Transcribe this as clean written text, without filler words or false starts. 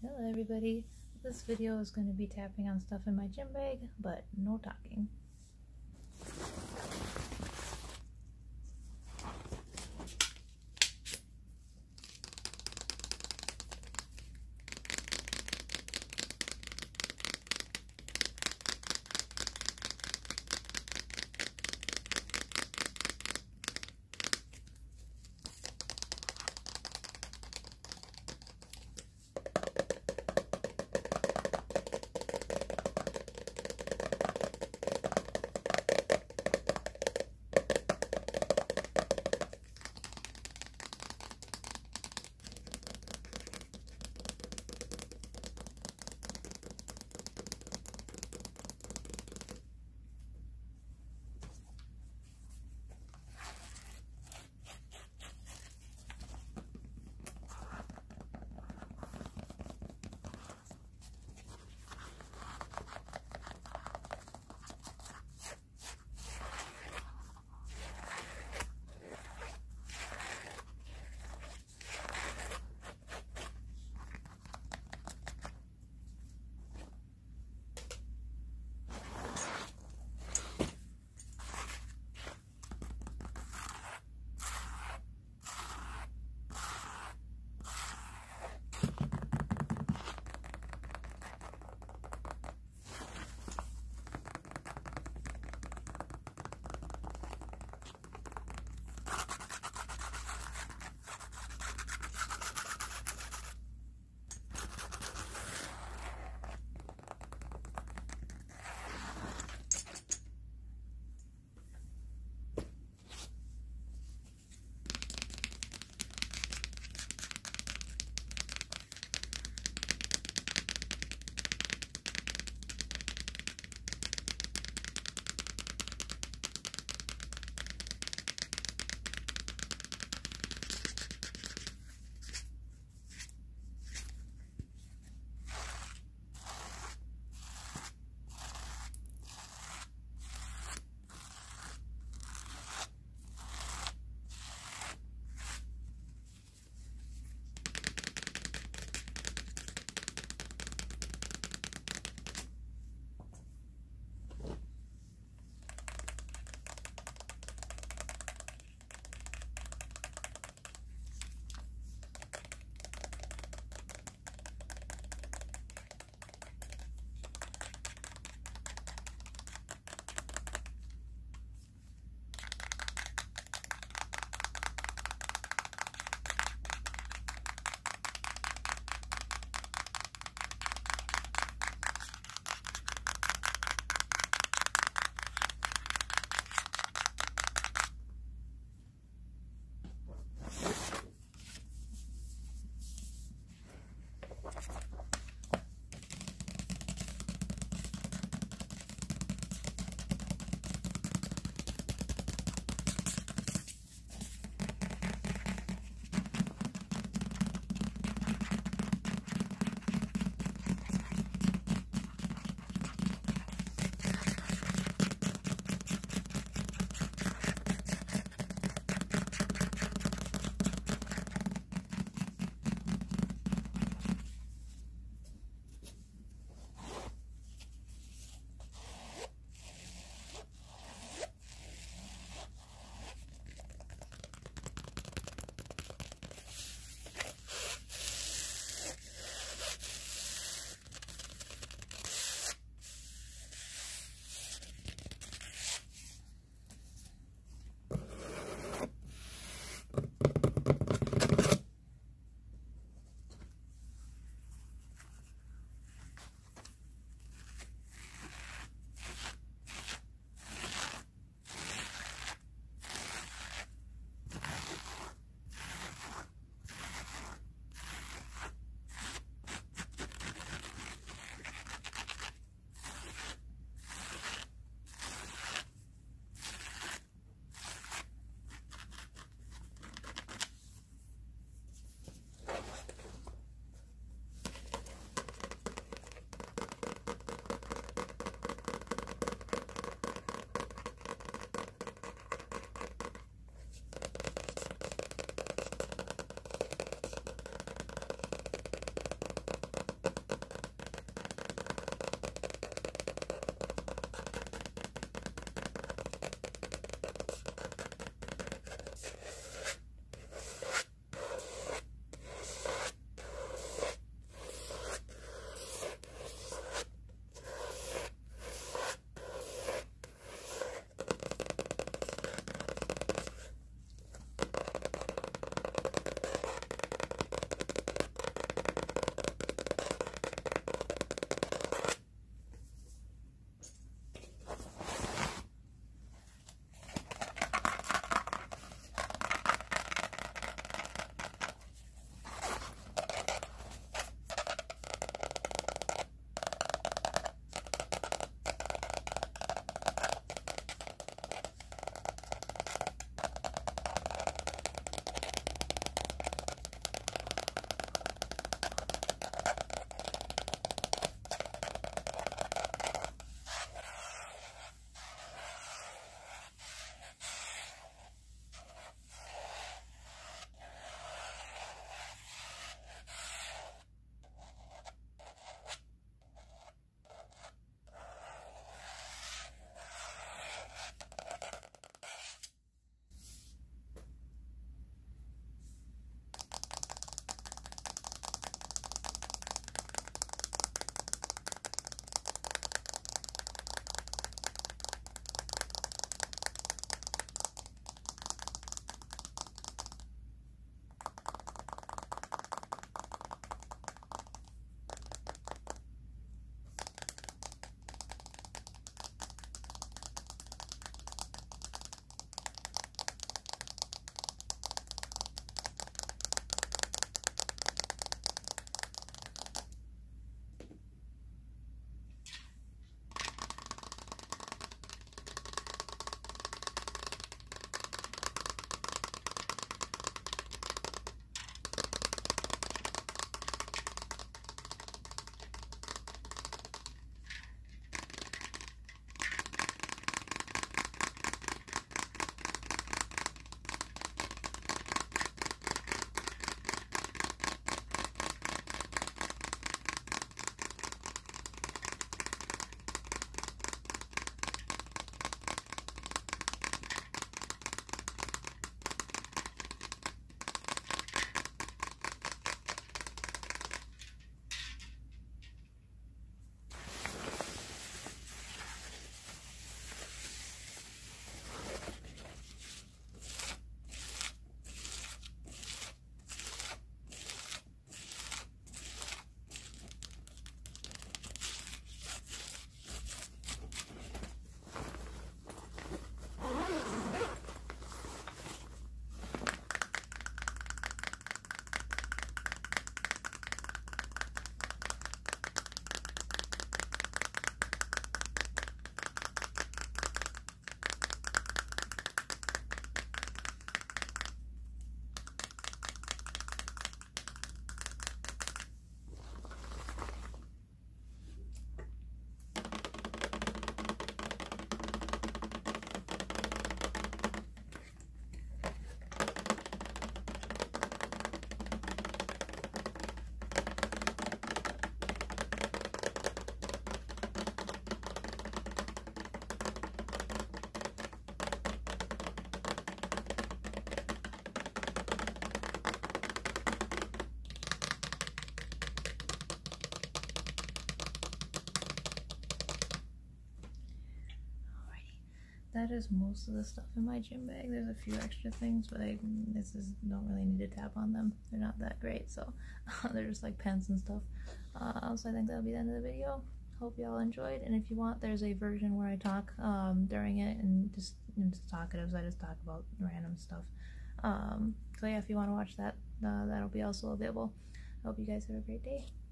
Hello everybody, this video is going to be tapping on stuff in my gym bag, but no talking. that is most of the stuff in my gym bag. There's a few extra things, but don't really need to tap on them. They're not that great, so they're just like pens and stuff. So I think that'll be the end of the video. Hope y'all enjoyed, and if you want, there's a version where I talk during it, and just talkative, so I just talk about random stuff. So yeah, if you want to watch that, that'll be also available. I hope you guys have a great day.